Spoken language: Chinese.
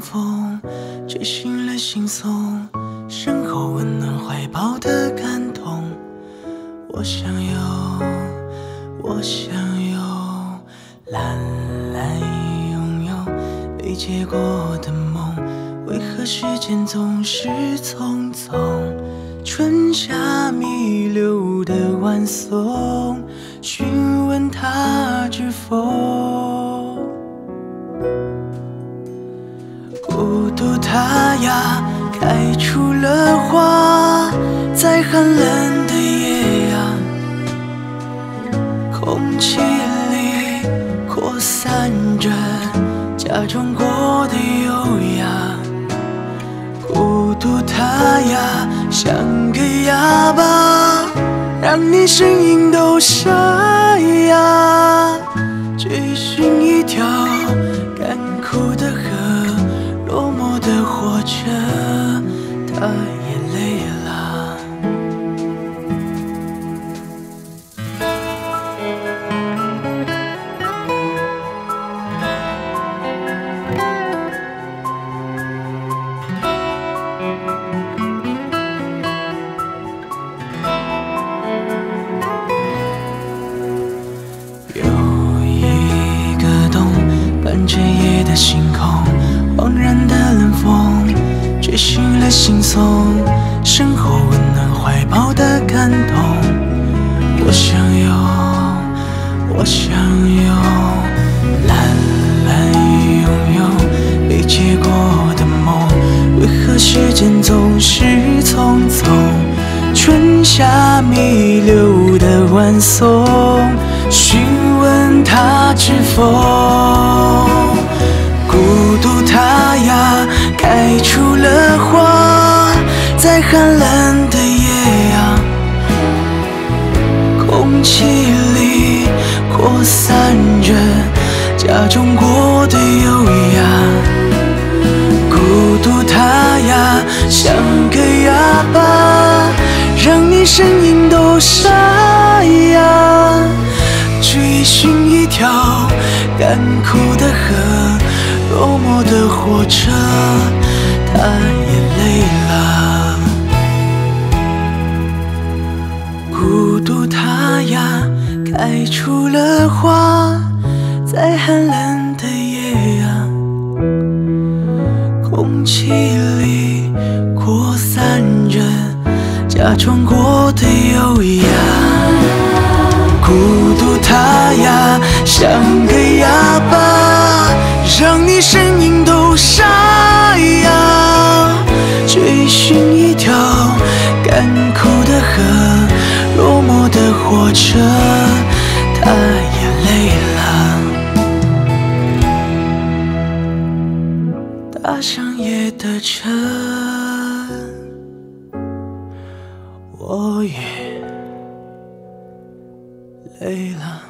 风，吹醒了惺忪，身后温暖怀抱的感动。我想有，我想有，懒懒拥有没结果的梦，为何时间总是匆匆？春夏弥留的晚松，询问它知否？ 孤独它呀，开出了花，在寒冷的夜呀，空气里扩散着假装过的优雅。孤独它呀，像个哑巴，让你声音都沙哑，追寻一条干枯的河。 落寞的活着，他也累了。有一个洞，伴着夜的星空。 恍然的冷风，吹醒了惺忪，身后温暖怀抱的感动。我想有，我想有，懒懒拥有没结果的梦，为何时间总是匆匆？春夏弥留的晚松，询问它知否？ 孤独它呀，开出了花，在寒冷的夜呀，空气里扩散着假装过的优雅。孤独它呀，像个哑巴，让你声音都沙哑，追寻一条干枯的河。 落寞的火车，它也累了。孤独它呀，开出了花，在寒冷的夜呀，空气里扩散着假装过的优雅。孤独它呀，像个哑巴。 让你声音都沙哑，追寻一条干枯的河，落寞的火车，它也累了。搭上夜的车，我也累了。